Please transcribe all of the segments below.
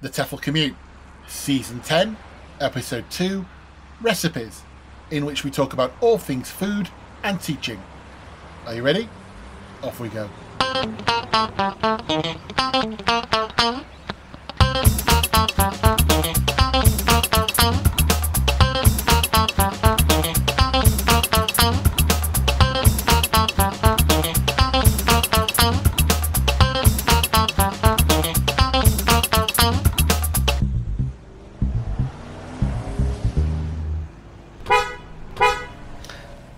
The TEFL Commute, Season 10, Episode 2, Recipes, in which we talk about all things food and teaching. Are you ready? Off we go.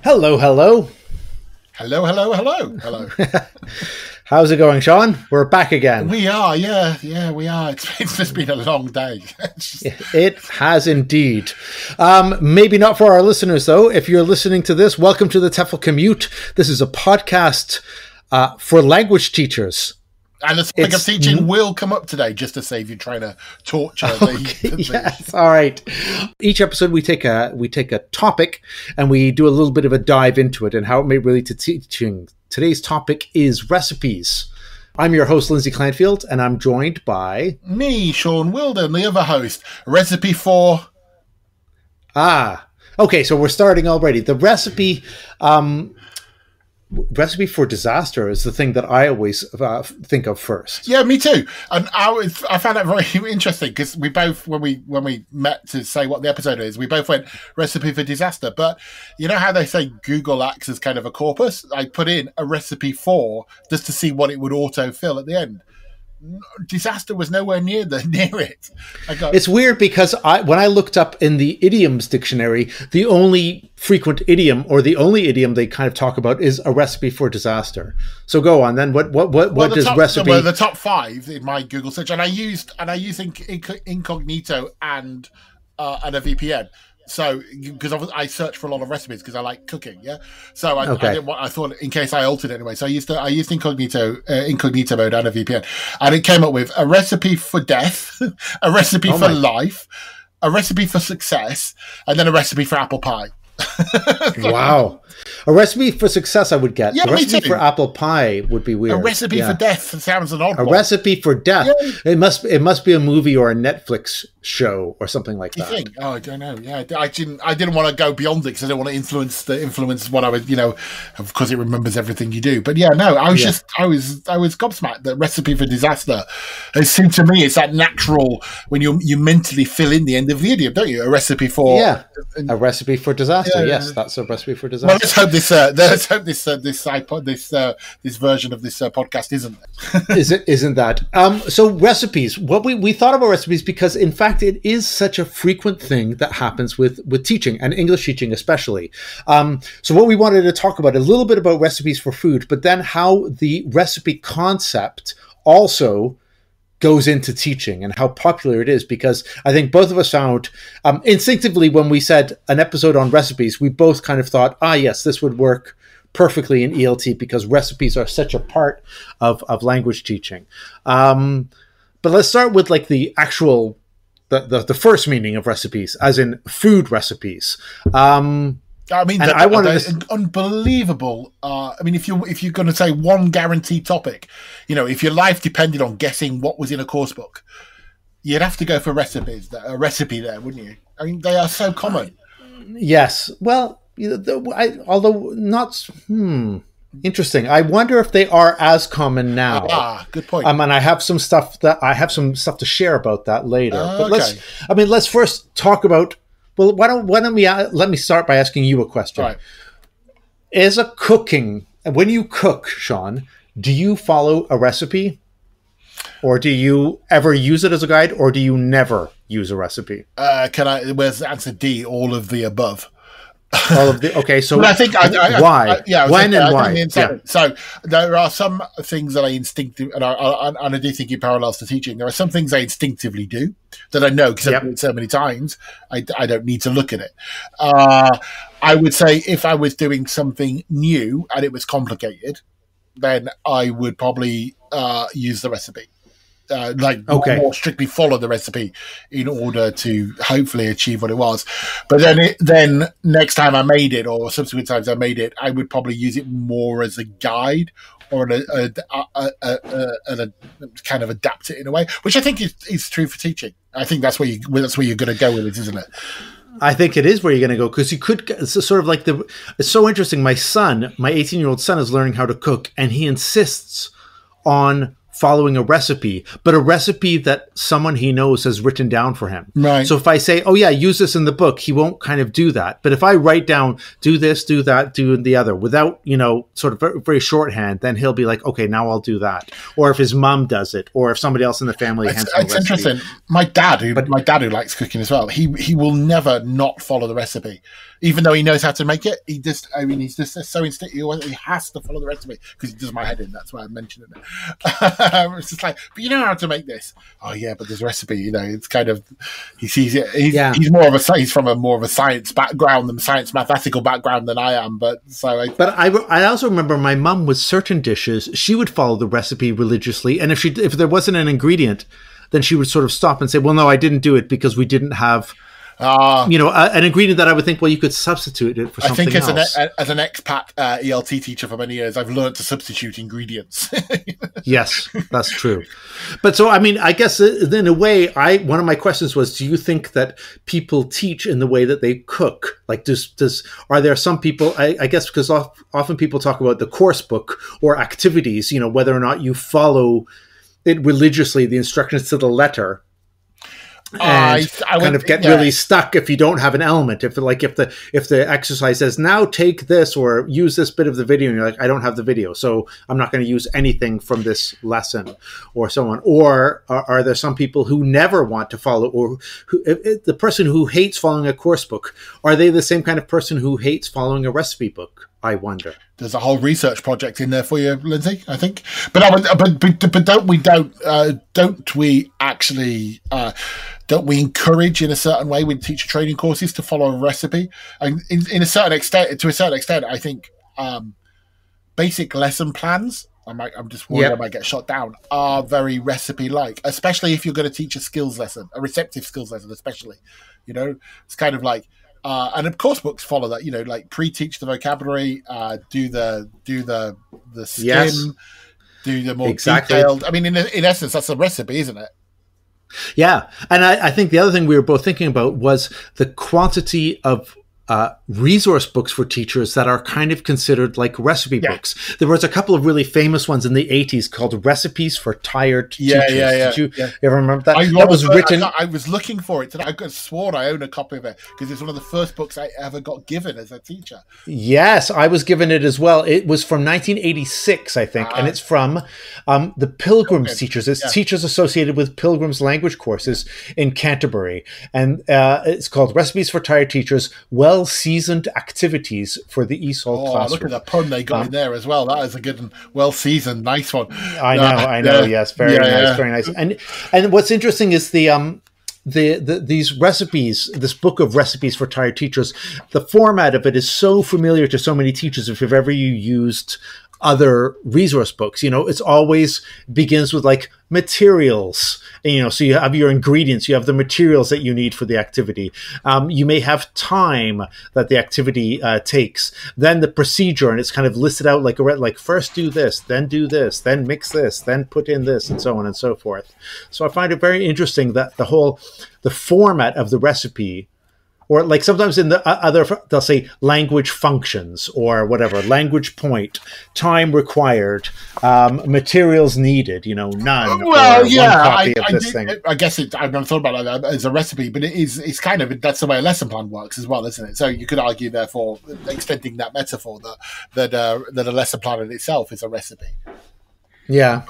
Hello, hello. Hello, hello, hello, hello. How's it going, Sean? We're back again. We are, yeah, we are. It's just been a long day. It has indeed. Maybe not for our listeners, though. If you're listening to this, welcome to the TEFL Commute. This is a podcast for language teachers. And the topic of teaching will come up today, just to save you trying to torture. Yes, all right. Each episode we take a topic and we do a little bit of a dive into it and how it may relate to teaching. Today's topic is recipes. I'm your host, Lindsay Clanfield, and I'm joined by... me, Sean Wilder, the other host. Recipe for... okay, so we're starting already. The recipe... Recipe for disaster is the thing that I always think of first. Yeah, me too. And I found that very interesting because we both, when we met to say what the episode is, we both went recipe for disaster. But you know how they say Google acts as kind of a corpus? I put in a recipe for just to see what it would autofill at the end. Disaster was nowhere near it. It's weird because when I looked up in the idioms dictionary, the only frequent idiom or the only idiom they kind of talk about is a recipe for disaster. So go on then. What does recipe? Well, the top five in my Google search, and I used incognito and a VPN. So, because I search for a lot of recipes because I like cooking, yeah. So I didn't want. I thought in case I altered it anyway. So I used incognito mode and a VPN, and it came up with a recipe for death, a recipe for life, a recipe for success, and then a recipe for apple pie. Wow, a recipe for success I would get. Yeah, a recipe for apple pie would be weird. A recipe for death sounds an odd one. A recipe for death. Yeah. It must be a movie or a Netflix show or something like that. You think? Oh, I don't know. Yeah, I didn't want to go beyond it because I didn't want to influence what I would, you know, because it remembers everything you do. But yeah, no, I was gobsmacked that recipe for disaster. It seemed to me it's that natural when you mentally fill in the end of the idiom, don't you? A recipe for a recipe for disaster. So yes, that's a recipe for disaster. Well, let's hope this version of this podcast isn't. Isn't that? So recipes. Well, we thought about recipes because, in fact, it is such a frequent thing that happens with teaching and English teaching, especially. So what we wanted to talk about a little bit about recipes for food, but then how the recipe concept also goes into teaching and how popular it is, because I think both of us found instinctively when we said an episode on recipes, we both kind of thought, yes, this would work perfectly in ELT because recipes are such a part of language teaching. But let's start with like the actual, the first meaning of recipes, as in food recipes. I mean, and unbelievable. I mean, if you're going to say one guaranteed topic, you know, if your life depended on guessing what was in a course book, you'd have to go for recipes. A recipe there, wouldn't you? I mean, they are so common. Yes. Well, although not. Interesting. I wonder if they are as common now. Good point. And I have some stuff to share about that later. But okay. Let's first talk about. Well, let me start by asking you a question. Right. When you cook, Sean, do you follow a recipe, or do you ever use it as a guide, or do you never use a recipe? Where's the answer D? All of the above. Okay, so I think why? Yeah. So there are some things that I instinctively, and I do think it parallels to teaching. There are some things I instinctively do that I know because I've done it so many times. I don't need to look at it. I would say if I was doing something new and it was complicated, then I would probably use the recipe. more strictly follow the recipe in order to hopefully achieve what it was. But then next time I made it, or subsequent times I made it, I would probably use it more as a guide, or kind of adapt it in a way, which I think is true for teaching. I think that's where you're going to go with it, isn't it? I think it is where you're going to go, because you could. It's sort of like it's so interesting. My son, my 18-year-old son, is learning how to cook, and he insists on following a recipe, but a recipe that someone he knows has written down for him. Right. So if I say, oh yeah, use this in the book, he won't kind of do that. But if I write down, do this, do that, do the other, without, sort of very, very shorthand, then he'll be like, okay, now I'll do that. Or if his mom does it, or if somebody else in the family hands him a recipe. It's interesting. My dad, who likes cooking as well, he will never not follow the recipe. Even though he knows how to make it, he's just so instinctive. He has to follow the recipe because he does my head in. That's why I'm mentioning it. It's just like, but you know how to make this. Oh yeah, but there's a recipe. It's kind of, he sees it. He's from a more of a science background, than science mathematical background than I am. But I also remember my mum with certain dishes, she would follow the recipe religiously, and if there wasn't an ingredient, then she would sort of stop and say, well, no, I didn't do it because we didn't have. An ingredient that I would think, well, you could substitute it for something else. As an expat ELT teacher for many years, I've learned to substitute ingredients. Yes, that's true. But so, I mean, I guess in a way, one of my questions was, do you think that people teach in the way that they cook? Like, are there some people, I guess, because often people talk about the course book or activities, whether or not you follow it religiously, the instructions to the letter. I would kind of get really stuck if you don't have an element. If the exercise says, now take this or use this bit of the video, and you're like, I don't have the video, so I'm not going to use anything from this lesson, or so on. Or are there some people who never want to follow, or the person who hates following a course book, are they the same kind of person who hates following a recipe book? I wonder. There's a whole research project in there for you, Lindsay, I think. But don't we encourage in a certain way with teacher training courses to follow a recipe? And to a certain extent, I think basic lesson plans. I'm just worried I might get shot down. Are very recipe-like, especially if you're going to teach a skills lesson, a receptive skills lesson, especially. It's kind of like. And of course, books follow that. Like pre-teach the vocabulary, do the skim, do the more detailed. I mean, in essence, that's a recipe, isn't it? Yeah, and I think the other thing we were both thinking about was the quantity of resource books for teachers that are kind of considered like recipe books. There was a couple of really famous ones in the 80s called Recipes for Tired Teachers. Did you ever remember that? I was looking for it. I swore I own a copy of it because it's one of the first books I ever got given as a teacher. Yes, I was given it as well. It was from 1986, I think, and it's from the Pilgrims teachers. It's teachers associated with Pilgrims language courses in Canterbury. And it's called Recipes for Tired Teachers, Well-Seasoned Activities for the ESOL Classroom. Oh, look at the pun they got in there as well. That is a good one. Well-seasoned, nice one. I know. Yes, very nice. And what's interesting is these recipes, this book of recipes for tired teachers, the format of it is so familiar to so many teachers. If you've ever used other resource books, it's always begins with like materials, so you have your ingredients, you have the materials that you need for the activity. You may have time that the activity takes, then the procedure, and it's kind of listed out like first do this, then mix this, then put in this, and so on and so forth. So I find it very interesting that the format of the recipe. Or like sometimes in the other, they'll say language functions or whatever, language point, time required, materials needed, none. Well, I I've never thought about that as a recipe, but it's kind of, that's the way a lesson plan works as well, isn't it? So you could argue, therefore, extending that metaphor, that a lesson plan in itself is a recipe. Yeah,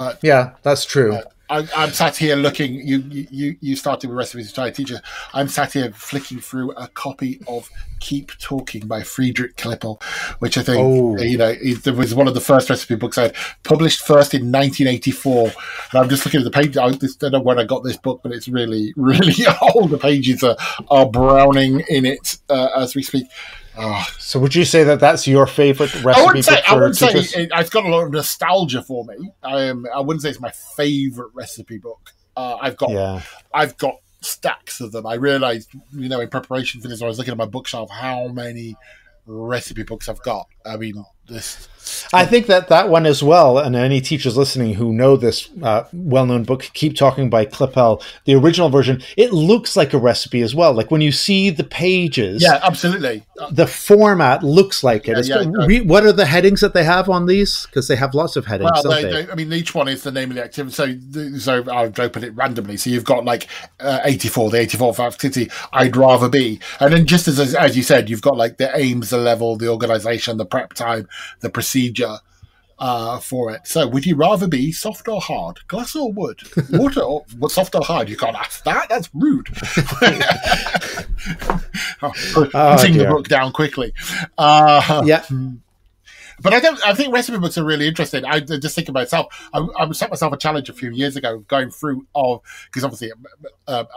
that's true. I'm sat here looking. You started with recipes for tired teachers. I'm sat here flicking through a copy of Keep Talking by Friedrich Klippel, which I think it was one of the first recipe books I had, published first in 1984. And I'm just looking at the page. I don't know when I got this book, but it's really, really old. The pages are browning in it as we speak. So would you say that that's your favorite recipe? I would say it's got a lot of nostalgia for me. I wouldn't say it's my favorite recipe book. I've got stacks of them. I realized, you know, in preparation for this, I was looking at my bookshelf how many recipe books I've got. I mean, I think that one as well, and any teachers listening who know this well-known book, Keep Talking by Klippel, the original version, it looks like a recipe as well. Like when you see the pages. Yeah, absolutely. The format looks like it. Yeah, what are the headings that they have on these? Because they have lots of headings, don't they? I mean, each one is the name of the activity. So I'll open it randomly. So you've got like 84, the 84th activity, I'd rather be. And then just as you said, you've got like the aims, the level, the organization, the prep time, the procedure for it. So would you rather be soft or hard, glass or wood, water or soft or hard? You can't ask that. That's rude. Putting the book down quickly. Yeah. But I think recipe books are really interesting. I just think about myself. I set myself a challenge a few years ago going through because obviously,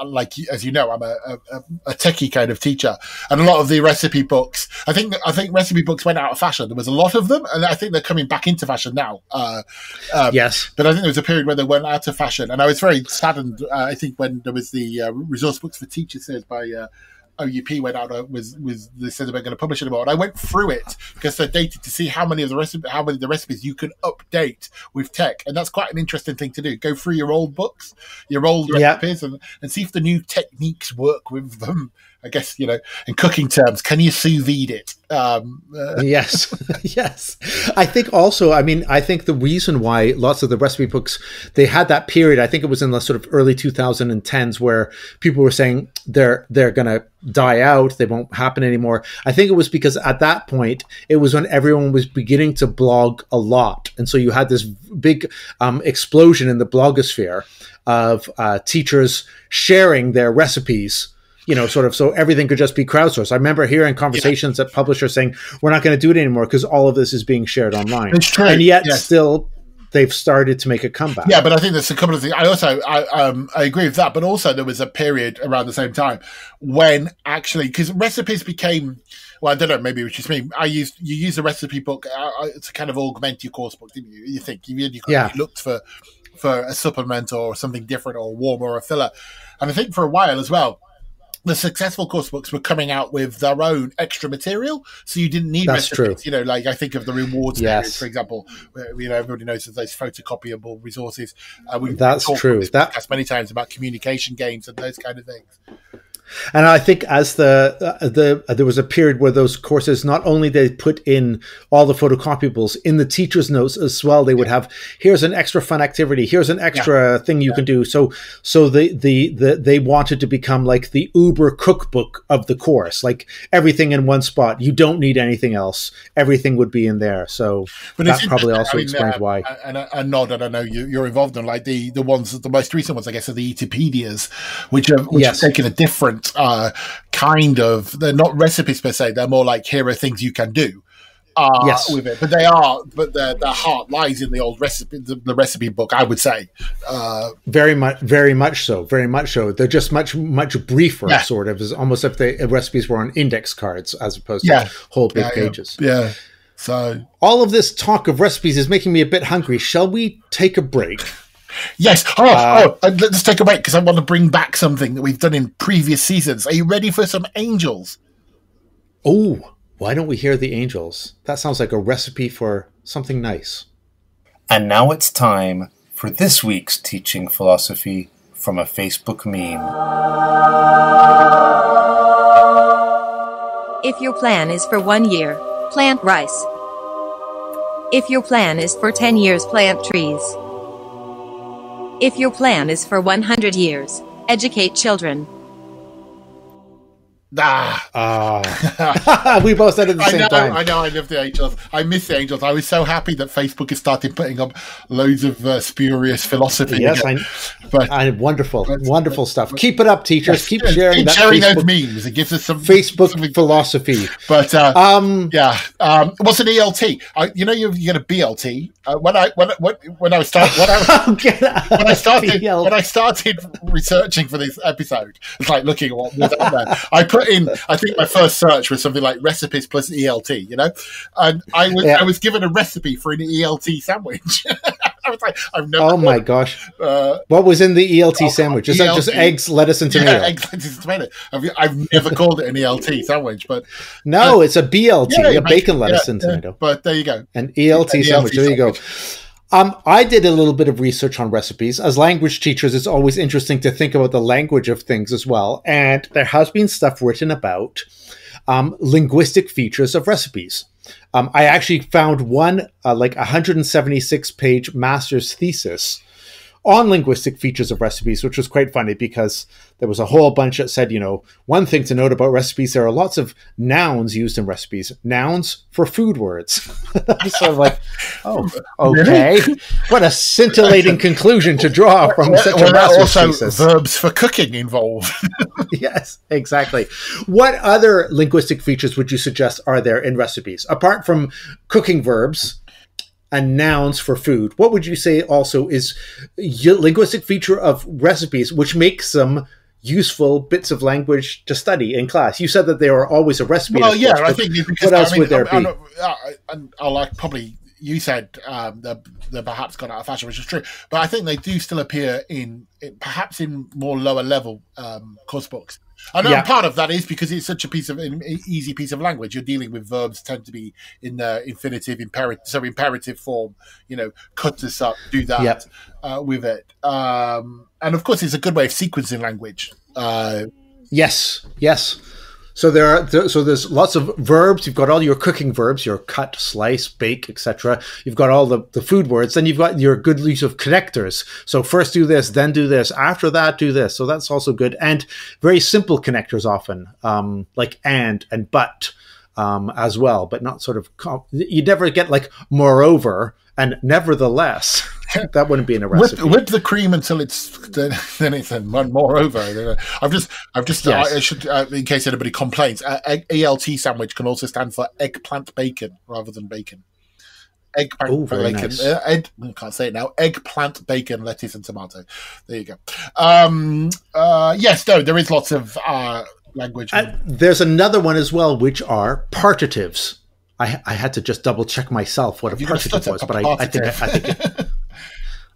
like as you know, I'm a techie kind of teacher, and a lot of the recipe books. I think recipe books went out of fashion. There was a lot of them, and I think they're coming back into fashion now. Yes, but I think there was a period where they went out of fashion, and I was very saddened. I think when there was the resource books for teachers series by. OUP went out they said they weren't going to publish anymore, and I went through it because they dated to see how many of the recipes you can update with tech, and that's quite an interesting thing to do. Go through your old books, your old recipes, and see if the new techniques work with them. I guess, you know, in cooking terms, can you sous vide it? Yes, yes. I think also, I think the reason why lots of the recipe books, they had that period, I think it was in the sort of early 2010s where people were saying they're going to die out, they won't happen anymore. I think it was because at that point, it was when everyone was beginning to blog a lot. And so you had this big explosion in the blogosphere of teachers sharing their recipes, you know, sort of, so everything could just be crowdsourced. I remember hearing conversations at publishers saying, we're not going to do it anymore because all of this is being shared online. It's true. And yet still they've started to make a comeback. Yeah, but I think there's a couple of things. I agree with that, but also there was a period around the same time when actually, because recipes became... Well, I don't know. Maybe it was just me. You used a recipe book to kind of augment your course book, didn't you? You think you looked for a supplement or something different, or warm or a filler. And I think for a while as well, the successful course books were coming out with their own extra material, so you didn't need recipes. True. You know, like I think of the rewards series, for example. You know, everybody knows that those photocopyable resources. That's many times about communication games and those kind of things. And I think as there was a period where those courses, not only they put in all the photocopyables in the teacher's notes as well, they would have, here's an extra fun activity, here's an extra thing you can do. So they wanted to become like the Uber cookbook of the course, like everything in one spot. You don't need anything else. Everything would be in there. So but that probably also explains why. And a nod, and I know you're involved in like the ones, the most recent ones, I guess, are the ETPedias, which are taking a different kind of, they're not recipes per se, they're more like here are things you can do with it, but they are, but their heart lies in the old recipe, the recipe book, I would say. Very much so. They're just much briefer, sort of. It's almost if the recipes were on index cards as opposed to whole big pages. Yeah. So all of this talk of recipes is making me a bit hungry. Shall we take a break? Yes. Let's take a break because I want to bring back something that we've done in previous seasons. Are you ready for some angels? Oh, why don't we hear the angels? That sounds like a recipe for something nice. And now it's time for this week's teaching philosophy from a Facebook meme. If your plan is for 1 year, plant rice. If your plan is for 10 years, plant trees. If your plan is for 100 years, educate children. We both said it at the same time. I know, I love the angels. I miss the angels. I was so happy that Facebook has started putting up loads of spurious philosophy. Yes, wonderful stuff. Keep it up, teachers. Keep sharing those memes. It gives us some Facebook philosophy. But what's an ELT? You know, you get a BLT. When I started researching for this episode, it's like looking at what was out there. I put put in, I think my first search was something like recipes plus ELT, you know, and I was given a recipe for an ELT sandwich. I was like, I've never. Oh my gosh! What was in the ELT sandwich? Is that just eggs, lettuce, and tomato? Yeah, eggs, lettuce, and tomato. I've never called it an ELT sandwich, but no, it's a BLT, a bacon, lettuce, and tomato. But there you go, an ELT sandwich. There you go. I did a little bit of research on recipes. As language teachers, it's always interesting to think about the language of things as well. And there has been stuff written about linguistic features of recipes. I actually found one, like 176-page master's thesis on linguistic features of recipes, which was quite funny because there was a whole bunch that said, you know, one thing to note about recipes, there are lots of nouns used in recipes, nouns for food words. So I'm like, oh, okay. What a scintillating conclusion to draw from such a master's thesis. Also verbs for cooking involved. Yes, exactly. What other linguistic features would you suggest are there in recipes? Apart from cooking verbs and nouns for food, what would you say also is a linguistic feature of recipes which makes them useful bits of language to study in class? You said that there are always a recipe. Well, yeah, course, I think because, what else would there be? I like probably you said they're perhaps gone out of fashion, which is true, but I think they do still appear in perhaps in more lower level course books. I know part of that is because it's such a easy piece of language. You're dealing with verbs tend to be in the infinitive, imperative, so imperative form, you know, cut this up, do that with it. And of course, it's a good way of sequencing language. Yes. So there's lots of verbs. You've got all your cooking verbs, your cut, slice, bake, etc. You've got all the food words. Then you've got your good use of connectors. So first do this, then do this. After that, do this. So that's also good. And very simple connectors often, like and but as well, but not sort of you never get like moreover and nevertheless. That wouldn't be in a recipe. Whip the cream until it's then it's one more over. I've just I should in case anybody complains. ELT sandwich can also stand for eggplant bacon rather than bacon. Eggplant bacon. Nice. I can't say it now. Eggplant bacon, lettuce, and tomato. There you go. Yes, no, there is lots of language. There's another one as well, which are partitives. I had to just double check myself what a partitive was, but I think.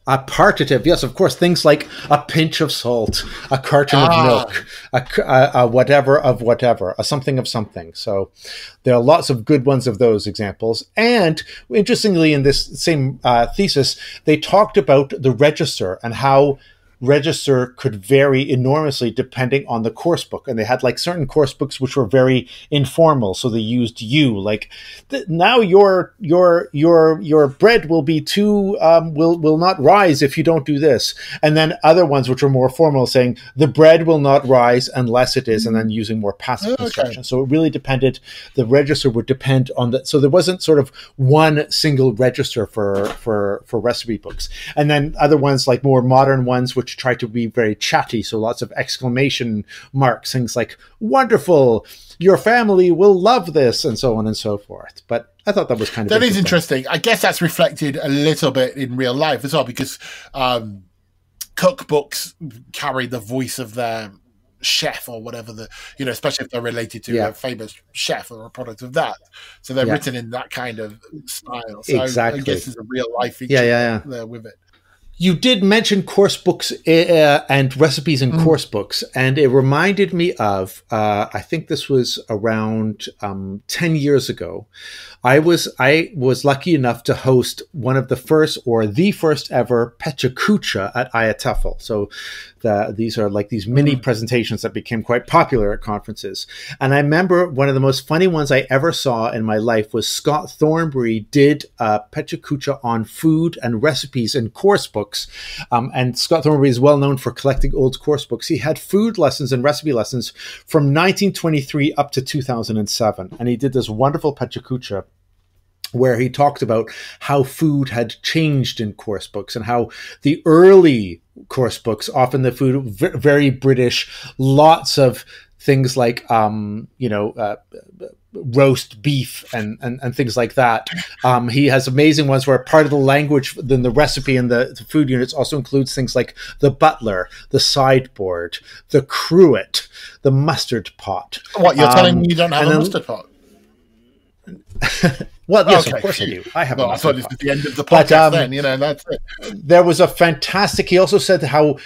A partitive, yes, of course. Things like a pinch of salt, a carton of milk, a whatever of whatever, a something of something. So there are lots of good ones of those examples. And interestingly, in this same thesis, they talked about the register and how register could vary enormously depending on the course book. And they had like certain course books which were very informal, so they used you like now your bread will be too will not rise if you don't do this. And then other ones which were more formal saying the bread will not rise unless it is, and then using more passive construction. So it really depended, the register would depend on that. So there wasn't sort of one single register for recipe books. And then other ones like more modern ones which try to be very chatty, so lots of exclamation marks, things like wonderful, your family will love this, and so on and so forth. But I thought that was kind of that is interesting. I guess that's reflected a little bit in real life as well, because cookbooks carry the voice of their chef or whatever, the you know, especially if they're related to a famous chef or a product of that, so they're written in that kind of style. So exactly, I guess there's a real life feature there with it. You did mention course books and recipes in course books, and it reminded me of, I think this was around 10 years ago. I was lucky enough to host one of the first or the first ever Pecha Kucha at IATEFL. So these are like these mini presentations that became quite popular at conferences. And I remember one of the most funny ones I ever saw in my life was Scott Thornbury did Pecha Kucha on food and recipes in course books. And Scott Thornbury is well known for collecting old course books. He had food lessons and recipe lessons from 1923 up to 2007. And he did this wonderful Pecha Kucha where he talked about how food had changed in course books and how the early course books, often the food, very British, lots of things like, roast beef and things like that. He has amazing ones where part of the language, then the recipe and the food units also includes things like the butler, the sideboard, the cruet, the mustard pot. What, you're telling me you don't have a mustard pot? Well, yes, okay. Of course I do. I have. Well, I thought this was the end of the podcast. But, then you know, that's it. There was a fantastic. He also said how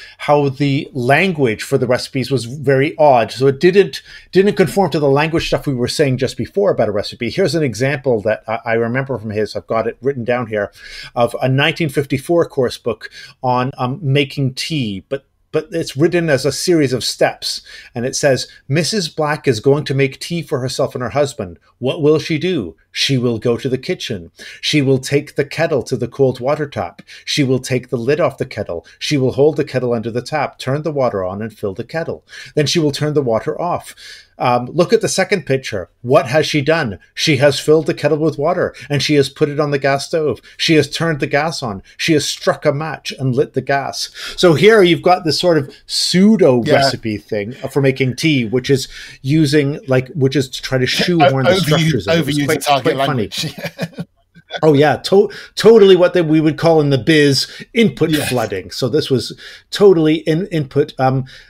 the language for the recipes was very odd, so it didn't conform to the language stuff we were saying just before about a recipe. Here's an example that I remember from his. I've got it written down here, of a 1954 course book on making tea, but it's written as a series of steps. And it says, Mrs. Black is going to make tea for herself and her husband. What will she do? She will go to the kitchen. She will take the kettle to the cold water tap. She will take the lid off the kettle. She will hold the kettle under the tap, turn the water on and fill the kettle. Then she will turn the water off. Look at the second picture. What has she done? She has filled the kettle with water and she has put it on the gas stove. She has turned the gas on. She has struck a match and lit the gas. So here you've got this sort of pseudo recipe thing for making tea, which is using which is to try to shoehorn the structures. Overusing target language. Oh yeah, totally what we would call in the biz input flooding. So this was totally input flooded.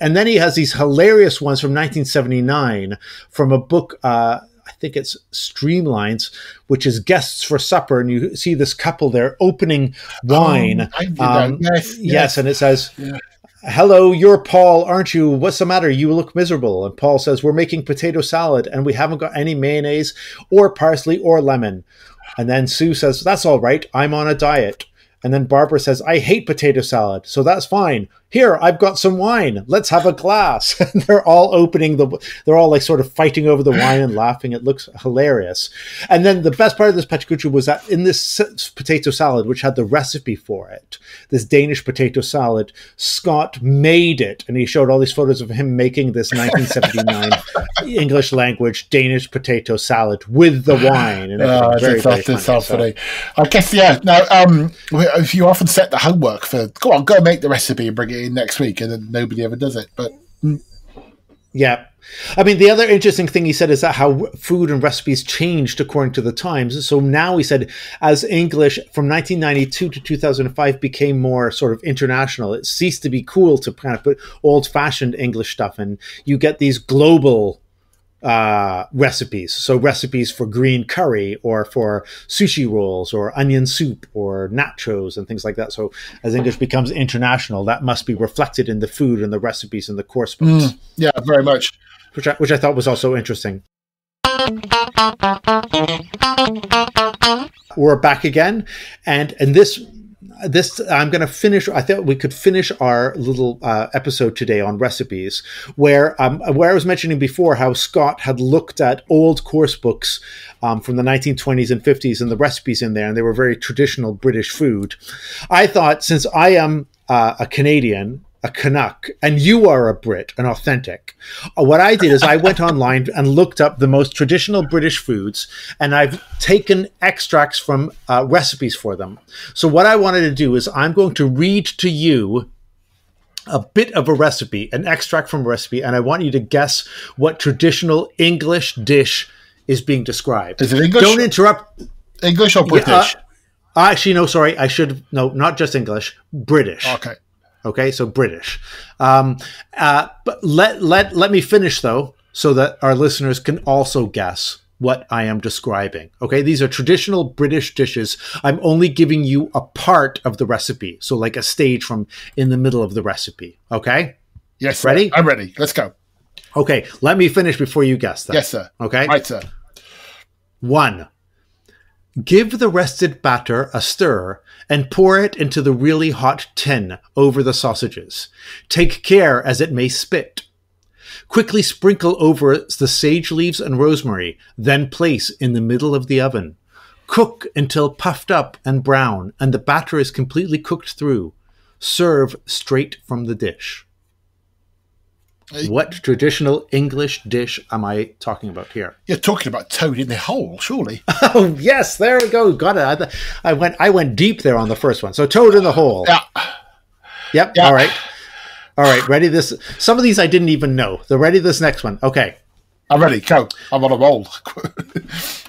And then he has these hilarious ones from 1979 from a book, I think it's Streamlines, which is Guests for Supper, and you see this couple there opening wine. Yes, and it says. Yeah. Hello, you're Paul, aren't you? What's the matter? You look miserable. And Paul says, we're making potato salad and we haven't got any mayonnaise or parsley or lemon. And then Sue says, that's all right. I'm on a diet. And then Barbara says, I hate potato salad. So that's fine. Here, I've got some wine. Let's have a glass. And they're all they're all like sort of fighting over the wine and laughing. It looks hilarious. And then the best part of this Pecha Kucha was that in this potato salad, which had the recipe for it, this Danish potato salad, Scott made it. And he showed all these photos of him making this 1979 English language Danish potato salad with the wine. And very funny. I guess, yeah. Now, if you often set the homework for, go on, go make the recipe and bring it in next week, and then nobody ever does it. But yeah, I mean, the other interesting thing he said is that how food and recipes changed according to the times. So now he said, as English from 1992 to 2005 became more sort of international, it ceased to be cool to kind of put old-fashioned English stuff in. You get these global recipes. So recipes for green curry or for sushi rolls or onion soup or nachos and things like that. So as English becomes international, that must be reflected in the food and the recipes and the course books. Yeah, very much. Which I thought was also interesting. We're back again. And in this I'm going to finish. I thought we could finish our little episode today on recipes, where I was mentioning before how Scott had looked at old course books from the 1920s and 50s and the recipes in there, and they were very traditional British food. I thought, since I am a Canadian, a Canuck, and you are a Brit, an authentic, what I did is I went online and looked up the most traditional British foods, and I've taken extracts from recipes for them. So what I wanted to do is I'm going to read to you a bit of a recipe, an extract from a recipe, and I want you to guess what traditional English dish is being described. Is it English? Don't interrupt. English or British? Actually, no, sorry. I should, no, not just English, British. Okay. Okay, so British. But let me finish, though, so that our listeners can also guess what I am describing. Okay, these are traditional British dishes. I'm only giving you a part of the recipe, so like a stage from in the middle of the recipe. Okay? Yes, sir. Ready? I'm ready. Let's go. Okay, let me finish before you guess that. Yes, sir. Okay? Right, sir. 1. Give the rested batter a stir and pour it into the really hot tin over the sausages. Take care as it may spit. Quickly sprinkle over the sage leaves and rosemary, then place in the middle of the oven. Cook until puffed up and brown, and the batter is completely cooked through. Serve straight from the dish. What traditional English dish am I talking about here? You're talking about toad in the hole, surely. Oh, yes. There we go. Got it. I went deep there on the first one. So toad in the hole. Yeah. Yep. Yeah. All right. All right, ready this. Some of these I didn't even know. They're ready this next one. Okay. I'm ready. Go. I'm on a roll.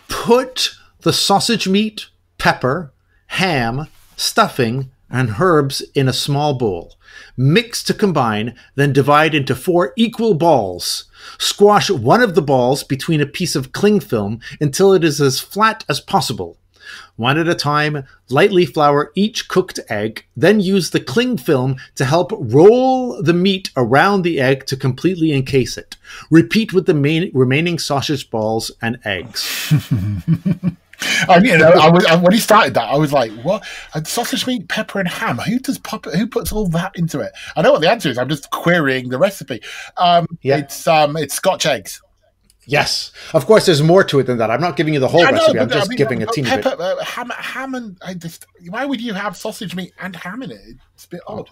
Put the sausage meat, pepper, ham, stuffing, and herbs in a small bowl. Mix to combine, then divide into 4 equal balls. Squash one of the balls between a piece of cling film until it is as flat as possible. One at a time, lightly flour each cooked egg, then use the cling film to help roll the meat around the egg to completely encase it. Repeat with the remaining sausage balls and eggs. And, you know, when he started that, I was like, "What? Sausage meat, pepper, and ham? Who puts all that into it?" I know what the answer is. I'm just querying the recipe. Yeah. It's Scotch eggs. Yes, of course. There's more to it than that. I'm not giving you the whole recipe. I'm just giving a teeny bit. Ham, and why would you have sausage meat and ham in it? It's a bit odd.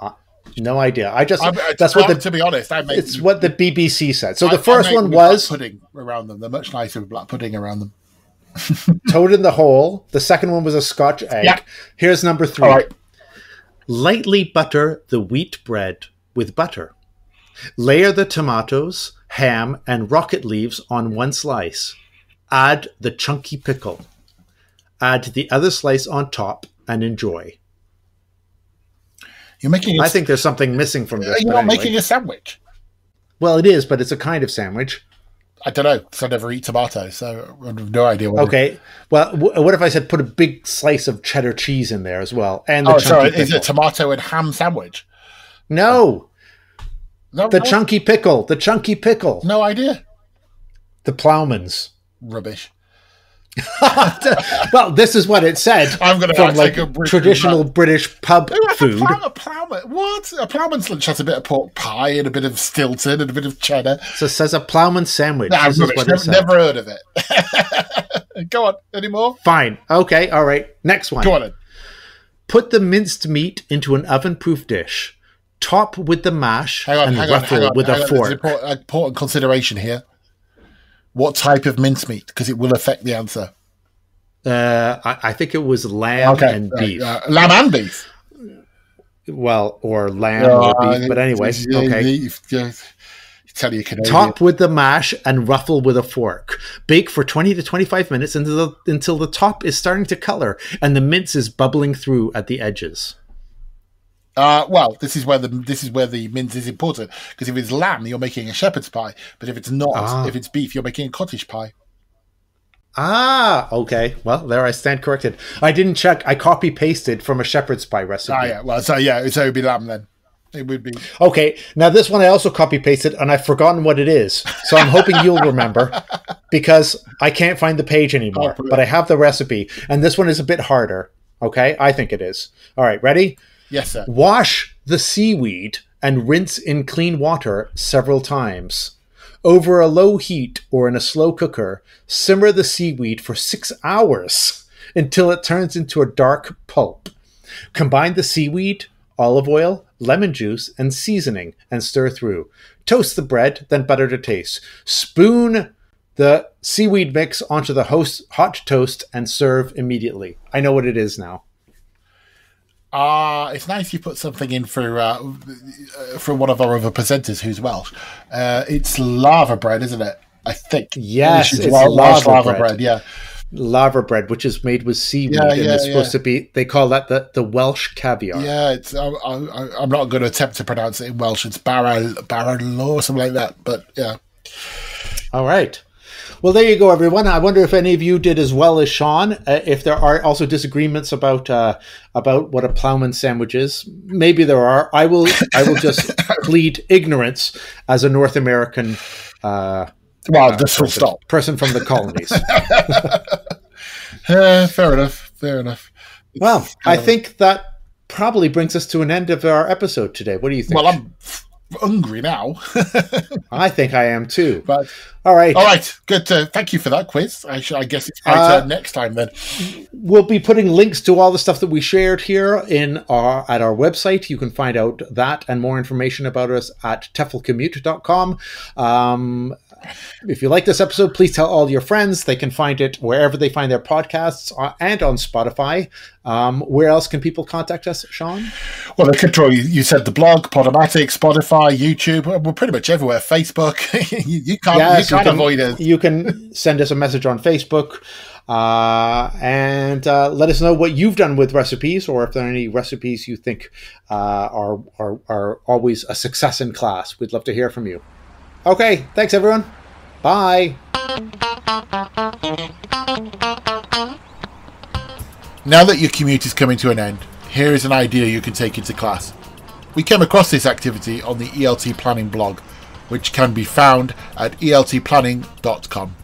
No idea. That's what to be honest. It's what the BBC said. So the first one was black pudding around them. They're much nicer with black pudding around them. Toad in the hole. The second one was a Scotch egg. Yeah. Here's number 3. Right. Lightly butter the wheat bread with butter. Layer the tomatoes, ham, and rocket leaves on one slice. Add the chunky pickle. Add the other slice on top and enjoy. You're making. I think there's something missing from this. You're not making a sandwich. Well, it is, but it's a kind of sandwich. I don't know, because I never eat tomatoes, so I have no idea what. Okay, well, what if I said put a big slice of cheddar cheese in there as well? And the sorry, is it a tomato and ham sandwich? No. No, chunky pickle. The chunky pickle. No idea. The Plowman's. Rubbish. Well, this is what it said. I'm going to have like a traditional British pub food. What? A Plowman's lunch has a bit of pork pie and a bit of Stilton and a bit of cheddar. So it says a Plowman sandwich. No, never heard of it. Go on. Any more? Fine. Okay. All right. Next one. Go on then. Put the minced meat into an oven-proof dish. Top with the mash and ruffle with a fork. There's an important consideration here. What type of mincemeat? Because it will affect the answer. I think it was lamb and beef. Lamb and beef? Well, or lamb or beef, but anyway. Okay. Top with the mash and ruffle with a fork. Bake for 20 to 25 minutes until the top is starting to color and the mince is bubbling through at the edges. Well, this is where the mince is important, because if it's lamb, you're making a shepherd's pie, but if it's not, if it's beef, you're making a cottage pie. Ah, okay. Well, there I stand corrected. I didn't check. I copy pasted from a shepherd's pie recipe. Ah, yeah. Well, so yeah, so it would be lamb then. It would be. Okay. Now this one I also copy pasted, and I've forgotten what it is. So I'm hoping you'll remember, because I can't find the page anymore. Oh, but I have the recipe, and this one is a bit harder. Okay, I think it is. All right, ready? Yes, sir. Wash the seaweed and rinse in clean water several times. Over a low heat or in a slow cooker, simmer the seaweed for 6 hours until it turns into a dark pulp. Combine the seaweed, olive oil, lemon juice, and seasoning and stir through. Toast the bread, then butter to taste. Spoon the seaweed mix onto the hot toast and serve immediately. I know what it is now. It's nice you put something in for one of our other presenters who's Welsh. It's lava bread, isn't it? I think. Yes, it's lava bread. Yeah, lava bread, which is made with seaweed, and it's supposed to be. They call that the Welsh caviar. Yeah, it's. I'm not going to attempt to pronounce it in Welsh. It's barrel or something like that. But yeah. All right. Well, there you go, everyone. I wonder if any of you did as well as Sean. If there are also disagreements about what a Plowman sandwich is, maybe there are. I will just plead ignorance as a North American person from the colonies. Fair enough. Fair enough. Well, I think that probably brings us to an end of our episode today. What do you think? Well, I'm hungry now. I think I am too. But all right, good. Thank you for that quiz. I guess it's my turn next time then. We'll be putting links to all the stuff that we shared here at our website. You can find out that and more information about us at teflcommute.com. If you like this episode, please tell all your friends. They can find it wherever they find their podcasts and on Spotify. Where else can people contact us, Sean? Well, you said the blog, Podomatic, Spotify, Spotify, YouTube. We're pretty much everywhere. Facebook. you can't avoid us. You can send us a message on Facebook and let us know what you've done with recipes, or if there are any recipes you think are always a success in class. We'd love to hear from you. Okay, thanks everyone. Bye. Now that your commute is coming to an end, here is an idea you can take into class. We came across this activity on the ELT Planning blog, which can be found at eltplanning.com.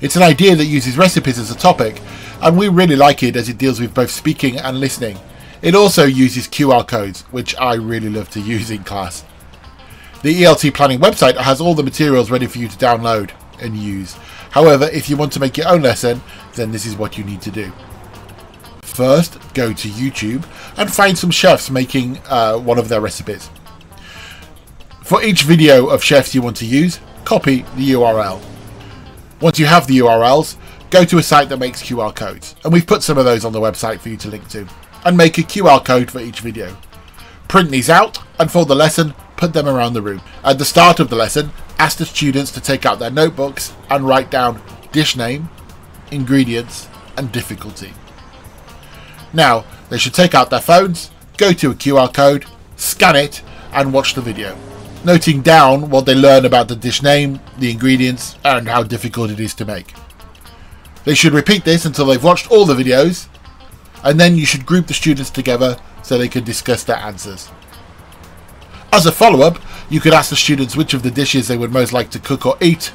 It's an idea that uses recipes as a topic, and we really like it as it deals with both speaking and listening. It also uses QR codes, which I really love to use in class. The ELT Planning website has all the materials ready for you to download and use. However, if you want to make your own lesson, then this is what you need to do. First, go to YouTube and find some chefs making one of their recipes. For each video of chefs you want to use, copy the URL. Once you have the URLs, go to a site that makes QR codes, and we've put some of those on the website for you to link to, and make a QR code for each video. Print these out, and for the lesson, put them around the room. At the start of the lesson, ask the students to take out their notebooks and write down dish name, ingredients, and difficulty. Now, they should take out their phones, go to a QR code, scan it, and watch the video, noting down what they learn about the dish name, the ingredients, and how difficult it is to make. They should repeat this until they've watched all the videos, and then you should group the students together so they can discuss their answers. As a follow-up, you could ask the students which of the dishes they would most like to cook or eat,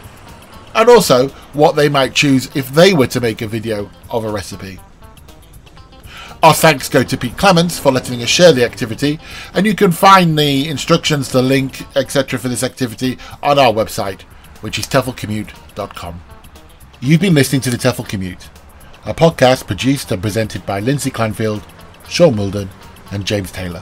and also what they might choose if they were to make a video of a recipe. Our thanks go to Pete Clements for letting us share the activity, and you can find the instructions, the link, etc. for this activity on our website, which is TEFLcommute.com. You've been listening to the TEFL Commute, a podcast produced and presented by Lindsay Clanfield, Sean Wilder, and James Taylor.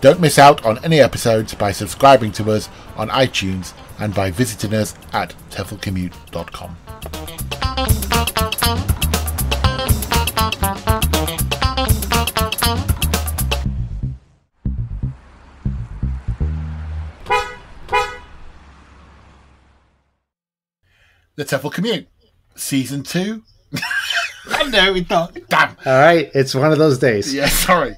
Don't miss out on any episodes by subscribing to us on iTunes and by visiting us at TEFLcommute.com. The TEFL Commute, Season 2. No, it's not. Damn. All right. It's one of those days. Yeah, sorry.